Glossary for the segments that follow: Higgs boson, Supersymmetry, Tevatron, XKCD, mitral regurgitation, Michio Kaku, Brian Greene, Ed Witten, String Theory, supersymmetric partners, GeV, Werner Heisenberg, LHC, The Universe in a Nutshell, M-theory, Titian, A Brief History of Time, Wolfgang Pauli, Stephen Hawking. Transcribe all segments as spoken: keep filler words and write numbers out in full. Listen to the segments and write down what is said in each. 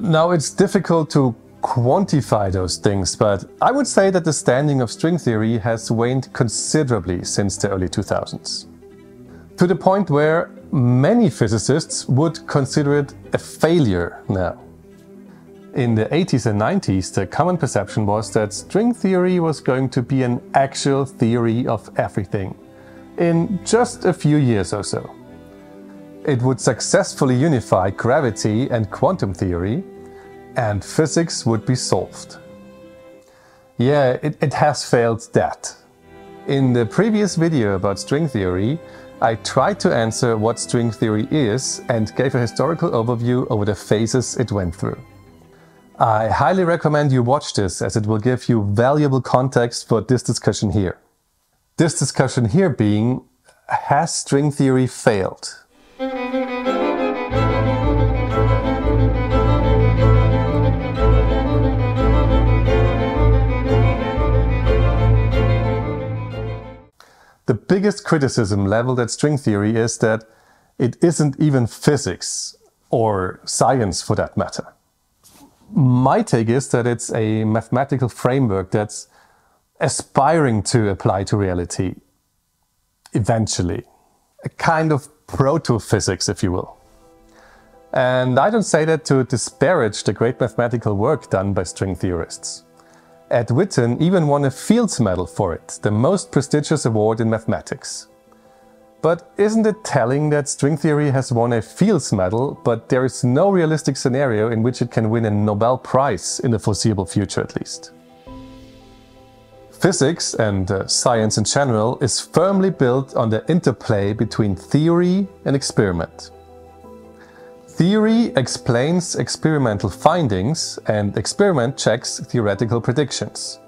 Now, it's difficult to quantify those things, but I would say that the standing of string theory has waned considerably since the early two thousands. To the point where many physicists would consider it a failure now. In the eighties and nineties, the common perception was that string theory was going to be an actual theory of everything, in just a few years or so. It would successfully unify gravity and quantum theory, and physics would be solved. Yeah, it, it has failed that. In the previous video about string theory, I tried to answer what string theory is and gave a historical overview over the phases it went through. I highly recommend you watch this, as it will give you valuable context for this discussion here. This discussion here being, has string theory failed? The biggest criticism leveled at string theory is that it isn't even physics, or science for that matter. My take is that it's a mathematical framework that's aspiring to apply to reality, eventually. A kind of proto-physics, if you will. And I don't say that to disparage the great mathematical work done by string theorists. Ed Witten even won a Fields Medal for it, the most prestigious award in mathematics. But isn't it telling that string theory has won a Fields Medal, but there is no realistic scenario in which it can win a Nobel Prize in the foreseeable future at least? Physics, and uh, science in general, is firmly built on the interplay between theory and experiment. Theory explains experimental findings, and experiment checks theoretical predictions.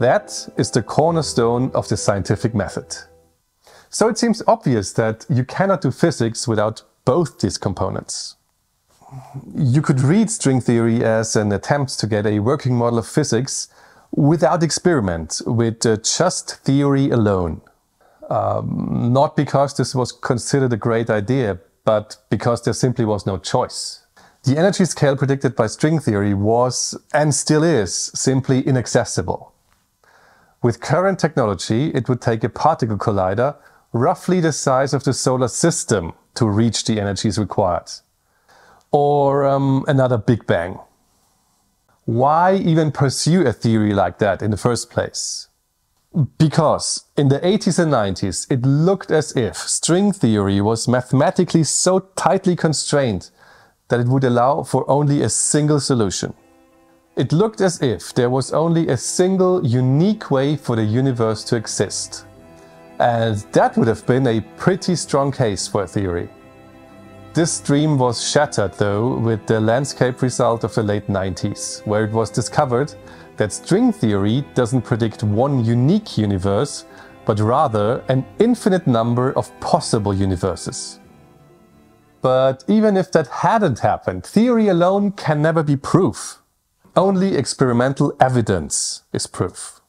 That is the cornerstone of the scientific method. So it seems obvious that you cannot do physics without both these components. You could read string theory as an attempt to get a working model of physics without experiment, with uh, just theory alone. Um, not because this was considered a great idea, but because there simply was no choice. The energy scale predicted by string theory was, and still is, simply inaccessible. With current technology, it would take a particle collider roughly the size of the solar system to reach the energies required. Or um, another Big Bang. Why even pursue a theory like that in the first place? Because in the eighties and nineties, it looked as if string theory was mathematically so tightly constrained that it would allow for only a single solution. It looked as if there was only a single unique way for the universe to exist. And that would have been a pretty strong case for a theory. This dream was shattered, though, with the landscape result of the late nineties, where it was discovered that string theory doesn't predict one unique universe, but rather an infinite number of possible universes. But even if that hadn't happened, theory alone can never be proof. Only experimental evidence is proof.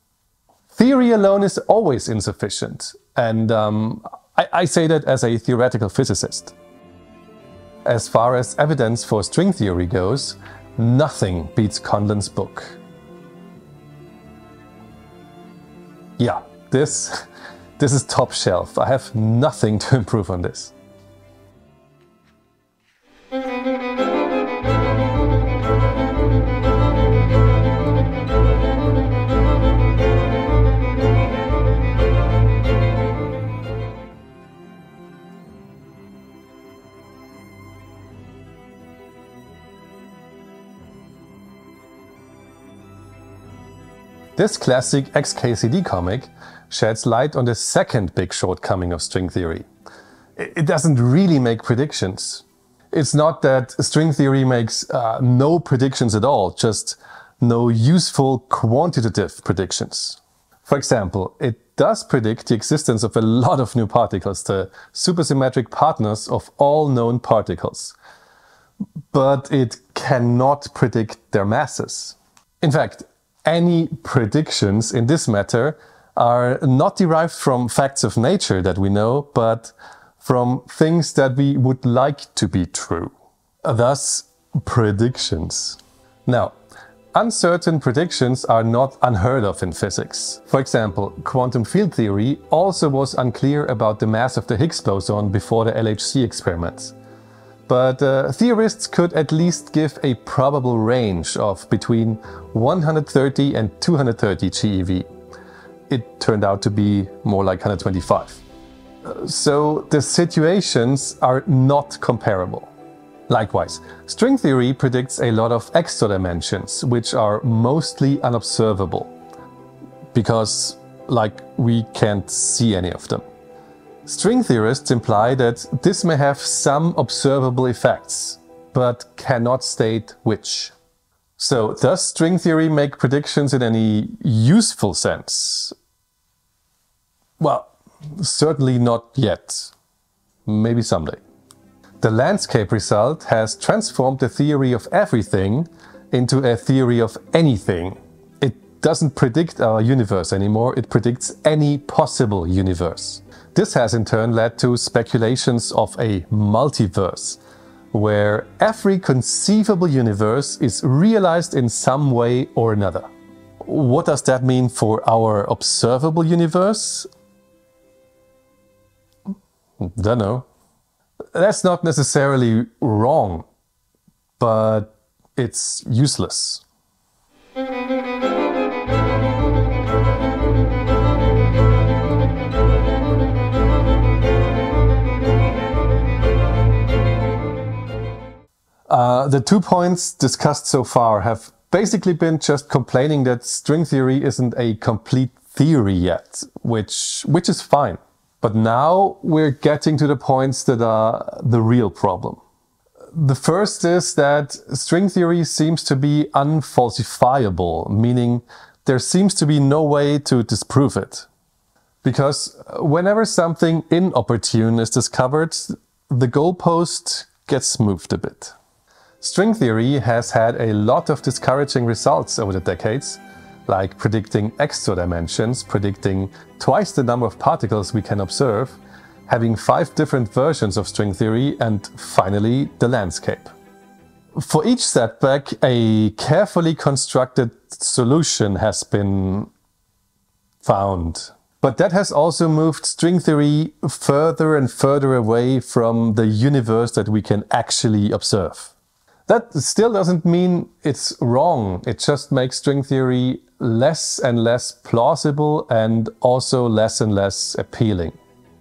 Theory alone is always insufficient, and um, I, I say that as a theoretical physicist. As far as evidence for string theory goes, nothing beats Condon's book. Yeah, this, this is top shelf. I have nothing to improve on this. This classic X K C D comic sheds light on the second big shortcoming of string theory. It doesn't really make predictions. It's not that string theory makes uh, no predictions at all, just no useful quantitative predictions. For example, it does predict the existence of a lot of new particles, the supersymmetric partners of all known particles. But it cannot predict their masses. In fact, any predictions in this matter are not derived from facts of nature that we know, but from things that we would like to be true. Thus, predictions. Now, uncertain predictions are not unheard of in physics. For example, quantum field theory also was unclear about the mass of the Higgs boson before the L H C experiments. But uh, theorists could at least give a probable range of between one hundred thirty and two hundred thirty GeV. It turned out to be more like one hundred twenty-five. So the situations are not comparable. Likewise, string theory predicts a lot of extra dimensions, which are mostly unobservable, because, like, we can't see any of them. String theorists imply that this may have some observable effects, but cannot state which. So, does string theory make predictions in any useful sense? Well, certainly not yet. Maybe someday. The landscape result has transformed the theory of everything into a theory of anything. It doesn't predict our universe anymore, it predicts any possible universe. This has in turn led to speculations of a multiverse, where every conceivable universe is realized in some way or another. What does that mean for our observable universe? Dunno. That's not necessarily wrong, but it's useless. Uh, the two points discussed so far have basically been just complaining that string theory isn't a complete theory yet, which, which is fine. But now we're getting to the points that are the real problem. The first is that string theory seems to be unfalsifiable, meaning there seems to be no way to disprove it. Because whenever something inopportune is discovered, the goalpost gets moved a bit. String theory has had a lot of discouraging results over the decades, like predicting extra dimensions, predicting twice the number of particles we can observe, having five different versions of string theory, and finally the landscape. For each setback, a carefully constructed solution has been found. But that has also moved string theory further and further away from the universe that we can actually observe. That still doesn't mean it's wrong, it just makes string theory less and less plausible and also less and less appealing.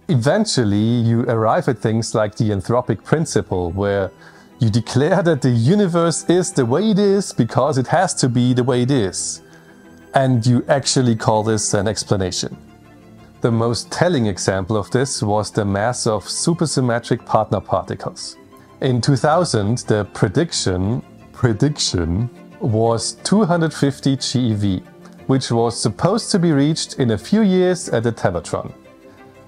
Eventually you arrive at things like the anthropic principle, where you declare that the universe is the way it is because it has to be the way it is. And you actually call this an explanation. The most telling example of this was the mass of supersymmetric partner particles. In two thousand, the prediction prediction was two hundred fifty GeV, which was supposed to be reached in a few years at the Tevatron.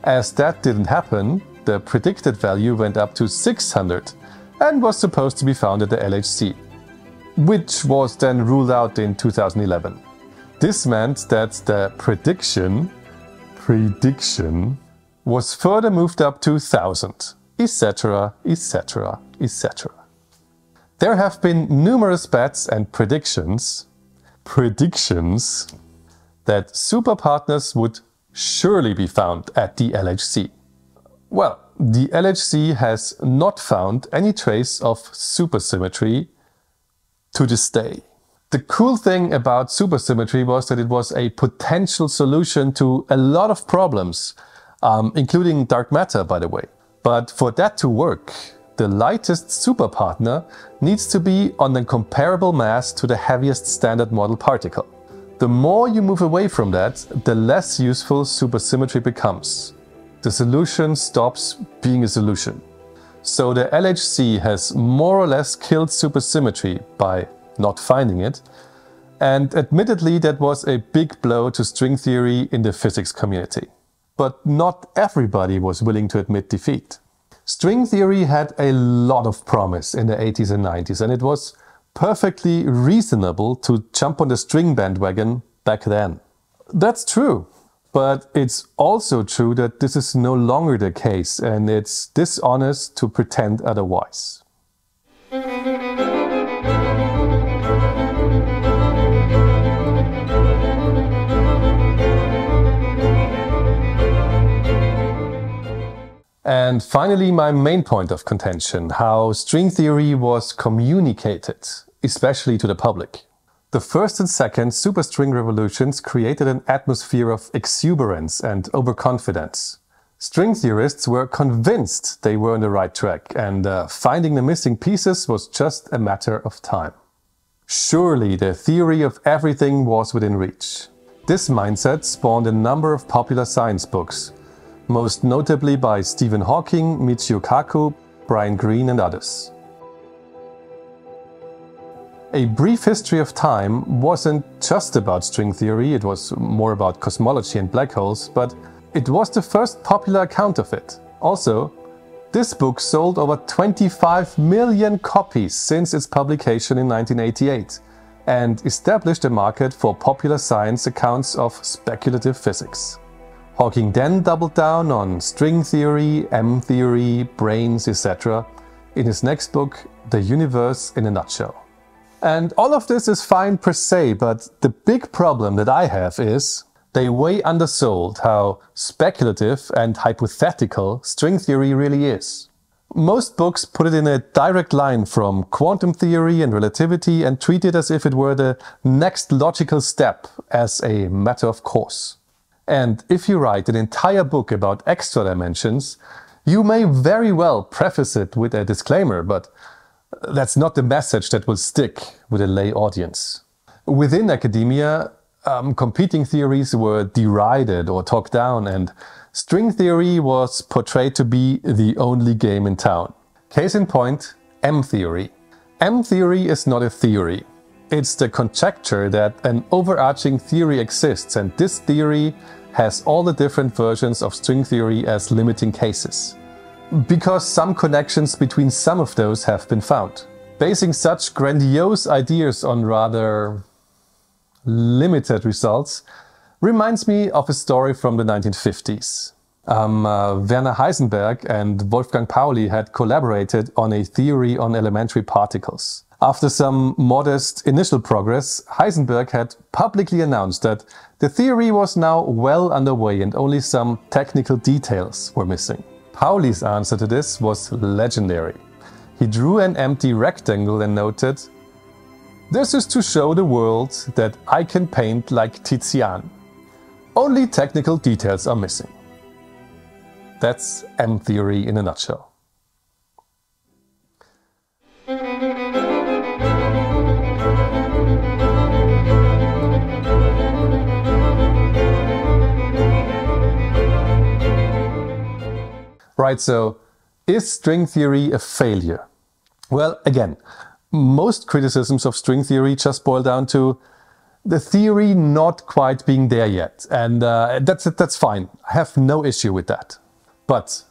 As that didn't happen, the predicted value went up to six hundred and was supposed to be found at the L H C, which was then ruled out in two thousand eleven. This meant that the prediction prediction was further moved up to one thousand. Etc, et cetera, et cetera. There have been numerous bets and predictions, predictions that superpartners would surely be found at the L H C. Well, the L H C has not found any trace of supersymmetry to this day. The cool thing about supersymmetry was that it was a potential solution to a lot of problems, um, including dark matter, by the way. But for that to work, the lightest superpartner needs to be on a comparable mass to the heaviest standard model particle. The more you move away from that, the less useful supersymmetry becomes. The solution stops being a solution. So the L H C has more or less killed supersymmetry by not finding it, and admittedly that was a big blow to string theory in the physics community. But not everybody was willing to admit defeat. String theory had a lot of promise in the eighties and nineties, and it was perfectly reasonable to jump on the string bandwagon back then. That's true, but it's also true that this is no longer the case, and it's dishonest to pretend otherwise. And finally, my main point of contention, how string theory was communicated, especially to the public. The first and second superstring revolutions created an atmosphere of exuberance and overconfidence. String theorists were convinced they were on the right track, and uh, finding the missing pieces was just a matter of time. Surely the theory of everything was within reach. This mindset spawned a number of popular science books, most notably by Stephen Hawking, Michio Kaku, Brian Greene and others. A Brief History of Time wasn't just about string theory, it was more about cosmology and black holes, but it was the first popular account of it. Also, this book sold over twenty-five million copies since its publication in nineteen eighty-eight and established a market for popular science accounts of speculative physics. Hawking then doubled down on string theory, M-theory, brains, et cetera in his next book, The Universe in a Nutshell. And all of this is fine per se, but the big problem that I have is they way undersold how speculative and hypothetical string theory really is. Most books put it in a direct line from quantum theory and relativity and treat it as if it were the next logical step as a matter of course. And if you write an entire book about extra dimensions, you may very well preface it with a disclaimer, but that's not the message that will stick with a lay audience. Within academia, um, competing theories were derided or talked down, and string theory was portrayed to be the only game in town. Case in point, M-theory. M-theory is not a theory. It's the conjecture that an overarching theory exists, and this theory has all the different versions of string theory as limiting cases, because some connections between some of those have been found. Basing such grandiose ideas on rather limited results reminds me of a story from the nineteen fifties. Um, uh, Werner Heisenberg and Wolfgang Pauli had collaborated on a theory on elementary particles. After some modest initial progress, Heisenberg had publicly announced that the theory was now well underway and only some technical details were missing. Pauli's answer to this was legendary. He drew an empty rectangle and noted, "This is to show the world that I can paint like Titian. Only technical details are missing." That's M-theory in a nutshell. Right, so is string theory a failure? Well, again, most criticisms of string theory just boil down to the theory not quite being there yet, and uh, that's, that's fine. I have no issue with that. But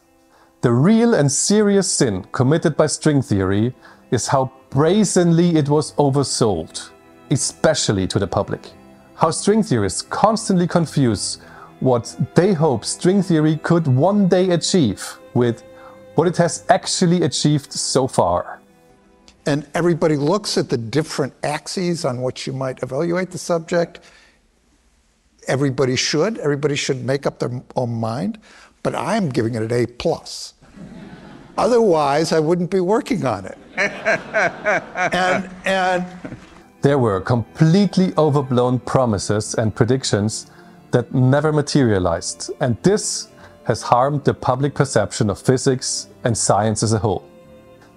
the real and serious sin committed by string theory is how brazenly it was oversold, especially to the public. How string theorists constantly confuse what they hope string theory could one day achieve with what it has actually achieved so far. And everybody looks at the different axes on which you might evaluate the subject. Everybody should. Everybody should make up their own mind. But I'm giving it an A plus. Otherwise, I wouldn't be working on it. and, and There were completely overblown promises and predictions that never materialized, and this has harmed the public perception of physics and science as a whole.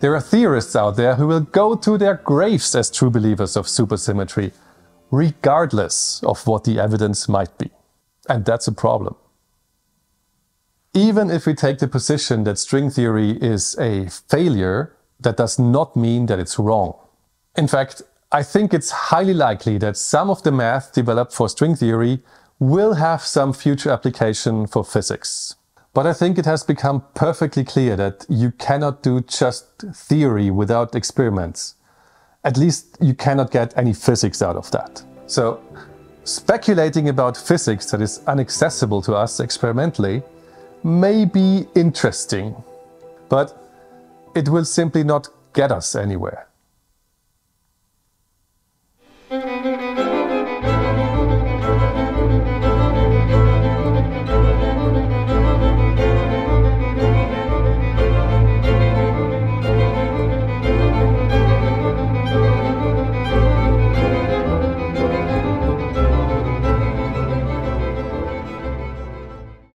There are theorists out there who will go to their graves as true believers of supersymmetry, regardless of what the evidence might be. And that's a problem. Even if we take the position that string theory is a failure, that does not mean that it's wrong. In fact, I think it's highly likely that some of the math developed for string theory will have some future application for physics. But I think it has become perfectly clear that you cannot do just theory without experiments. At least you cannot get any physics out of that. So speculating about physics that is inaccessible to us experimentally may be interesting, but it will simply not get us anywhere.